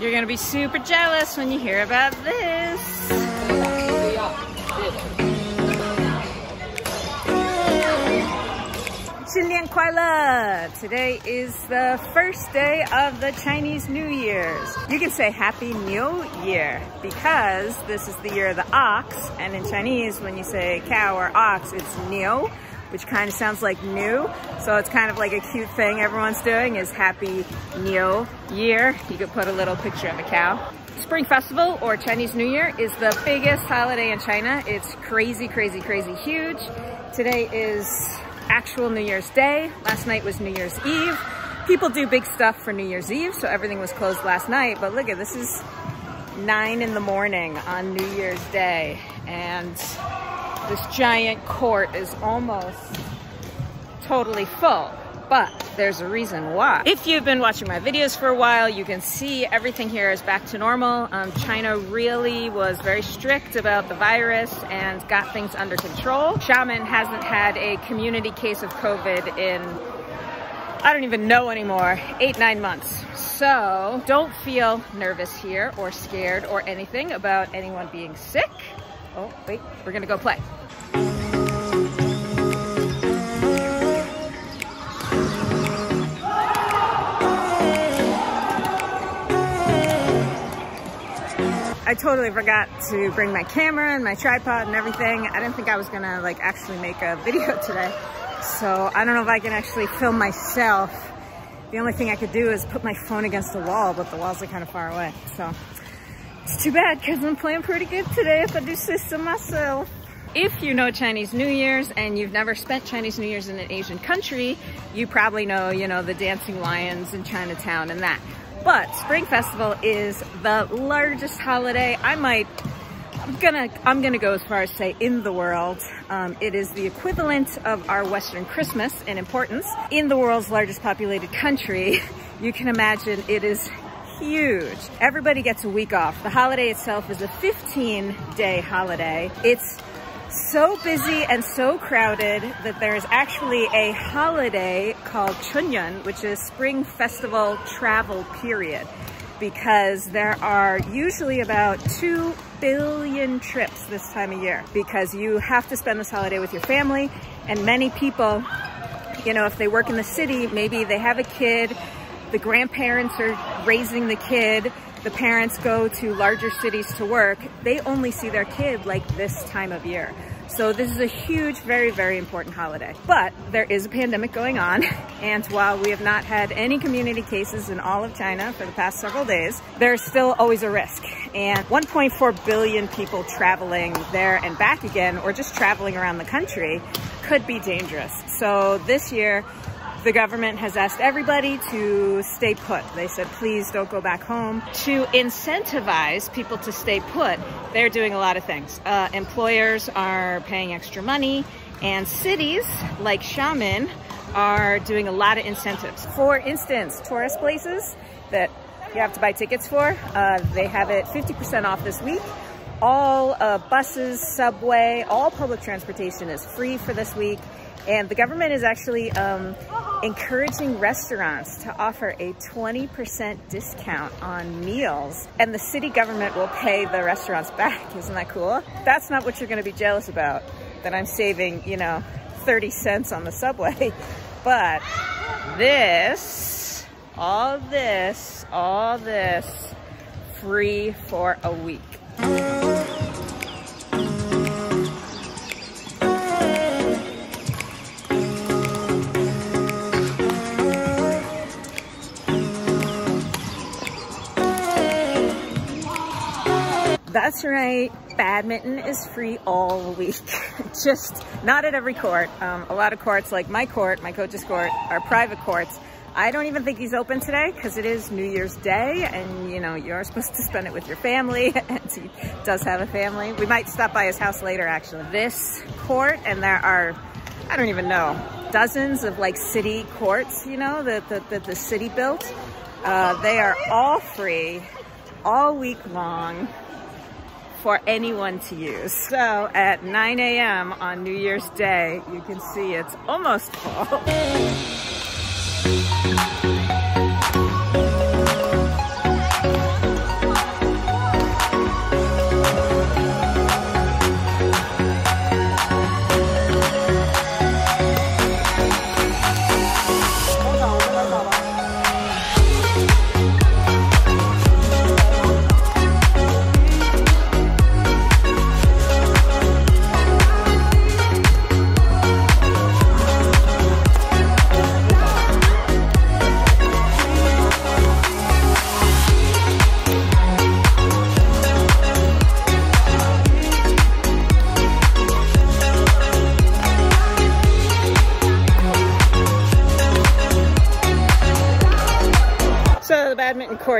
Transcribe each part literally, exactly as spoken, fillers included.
You're gonna be super jealous when you hear about this. Chunyun Kuai Le! Today is the first day of the Chinese New Year's. You can say Happy New Year because this is the year of the ox, and in Chinese when you say cow or ox it's new, which kind of sounds like new. So it's kind of like a cute thing everyone's doing is Happy New Year. You could put a little picture of a cow. Spring Festival or Chinese New Year is the biggest holiday in China. It's crazy, crazy, crazy huge. Today is actual New Year's Day. Last night was New Year's Eve. People do big stuff for New Year's Eve, so everything was closed last night. But look at this, is nine in the morning on New Year's Day. And this giant court is almost totally full, but there's a reason why. If you've been watching my videos for a while, you can see everything here is back to normal. Um, China really was very strict about the virus and got things under control. Xiamen hasn't had a community case of COVID in, I don't even know anymore, eight, nine months. So don't feel nervous here or scared or anything about anyone being sick. Oh, wait, we're gonna go play. I totally forgot to bring my camera and my tripod and everything. I didn't think I was gonna like actually make a video today. So I don't know if I can actually film myself. The only thing I could do is put my phone against the wall, but the walls are kind of far away, so. It's too bad because I'm playing pretty good today if I do system myself. If you know Chinese New Year's and you've never spent Chinese New Year's in an Asian country, you probably know, you know, the dancing lions in Chinatown and that. But Spring Festival is the largest holiday. I might, I'm gonna, I'm gonna go as far as say in the world. Um, it is the equivalent of our Western Christmas in importance. In the world's largest populated country, you can imagine it is huge. Everybody gets a week off. The holiday itself is a fifteen day holiday. It's so busy and so crowded that there is actually a holiday called Chunyun, which is Spring Festival travel period, because there are usually about two billion trips this time of year, because you have to spend this holiday with your family. And many people, you know, if they work in the city, maybe they have a kid, the grandparents are raising the kid, the parents go to larger cities to work, they only see their kid like this time of year. So this is a huge, very, very important holiday. But there is a pandemic going on, and while we have not had any community cases in all of China for the past several days, there's still always a risk. And one point four billion people traveling there and back again, or just traveling around the country, could be dangerous. So this year, the government has asked everybody to stay put. They said, please don't go back home. To incentivize people to stay put, they're doing a lot of things. Uh, employers are paying extra money, and cities like Xiamen are doing a lot of incentives. For instance, tourist places that you have to buy tickets for, uh, they have it fifty percent off this week. All uh, buses, subway, all public transportation is free for this week. And the government is actually um, encouraging restaurants to offer a twenty percent discount on meals, and the city government will pay the restaurants back. Isn't that cool? That's not what you're going to be jealous about, that I'm saving, you know, thirty cents on the subway. But this, all this, all this, free for a week. That's right, badminton is free all week. Just not at every court. Um, a lot of courts, like my court, my coach's court, are private courts. I don't even think he's open today because it is New Year's Day, and you know, you're supposed to spend it with your family, and he does have a family. We might stop by his house later, actually. This court, and there are, I don't even know, dozens of like city courts, you know, that the, the, the city built. Uh, they are all free, all week long, for anyone to use. So at nine A M on New Year's Day, you can see it's almost full.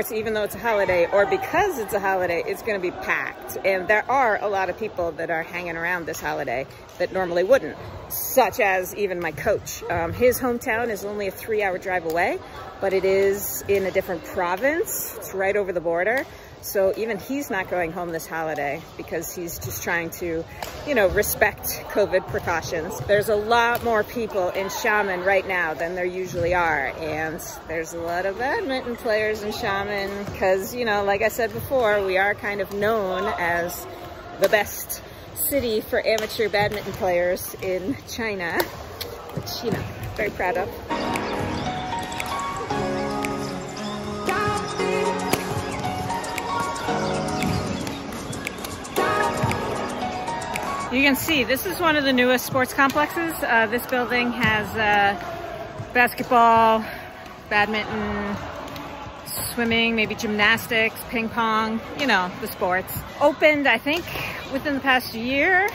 course, even though it's a holiday, or because it's a holiday, it's going to be packed. And there are a lot of people that are hanging around this holiday that normally wouldn't, such as even my coach. Um, his hometown is only a three-hour drive away, but it is in a different province. It's right over the border. So even he's not going home this holiday because he's just trying to, you know, respect COVID precautions. There's a lot more people in Xiamen right now than there usually are. And there's a lot of badminton players in Xiamen because, you know, like I said before, we are kind of known as the best city for amateur badminton players in China, which, you know, very proud of. You can see this is one of the newest sports complexes. Uh, this building has uh, basketball, badminton, swimming, maybe gymnastics, ping pong, you know, the sports. Opened, I think, within the past year,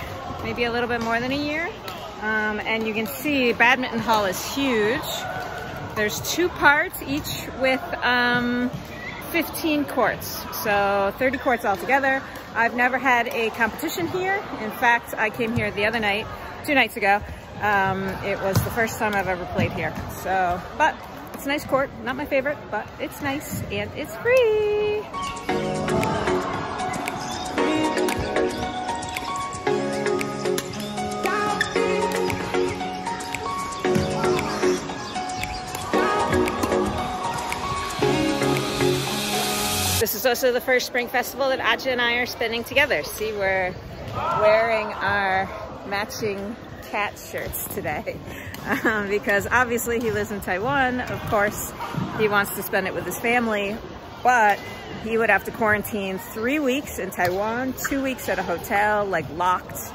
maybe a little bit more than a year. Um, and you can see badminton hall is huge. There's two parts, each with um, fifteen courts, so thirty courts altogether. I've never had a competition here. In fact, I came here the other night, two nights ago. Um, it was the first time I've ever played here. So, but it's a nice court, not my favorite, but it's nice and it's free. This is also the first spring festival that Aja and I are spending together. See, we're wearing our matching cat shirts today um, because obviously he lives in Taiwan. Of course, he wants to spend it with his family, but he would have to quarantine three weeks in Taiwan, two weeks at a hotel, like locked,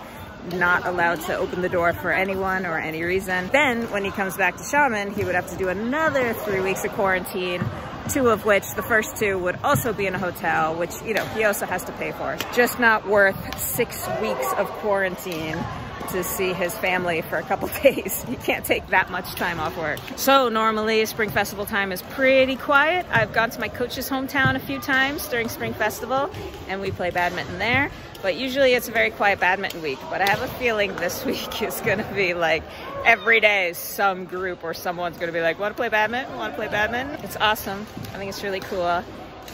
not allowed to open the door for anyone or any reason. Then when he comes back to Xiamen, he would have to do another three weeks of quarantine, two of which the first two would also be in a hotel, which, you know, he also has to pay for. Just not worth six weeks of quarantine to see his family for a couple days. You can't take that much time off work. So normally Spring Festival time is pretty quiet. I've gone to my coach's hometown a few times during Spring Festival and we play badminton there, but usually it's a very quiet badminton week. But I have a feeling this week is gonna be like every day some group or someone's gonna be like, wanna play badminton, wanna play badminton. It's awesome, I think it's really cool.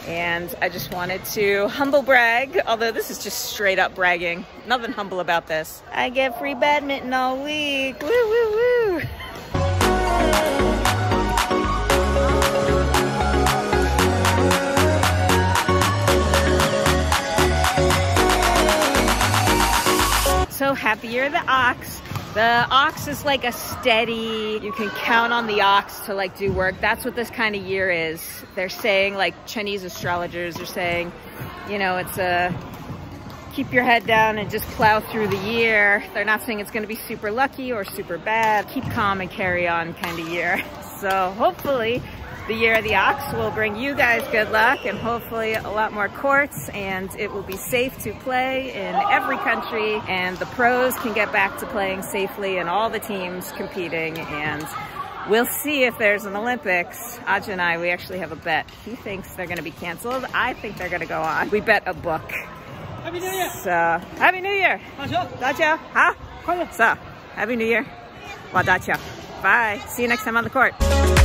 And I just wanted to humble brag, although this is just straight up bragging. Nothing humble about this. I get free badminton all week. Woo, woo, woo. So happy you're the ox. The ox is like a steady, you can count on the ox to like do work. That's what this kind of year is. They're saying, like Chinese astrologers are saying, you know, it's a keep your head down and just plow through the year. They're not saying it's going to be super lucky or super bad. Keep calm and carry on kind of year. So hopefully the year of the ox will bring you guys good luck and hopefully a lot more courts, and it will be safe to play in every country, and the pros can get back to playing safely and all the teams competing. And we'll see if there's an Olympics. Aja and I, we actually have a bet. He thinks they're going to be canceled. I think they're going to go on. We bet a book. Happy New Year! So, Happy New Year! Aja, huh? So, Happy New Year. Wadacha. Bye. See you next time on the court.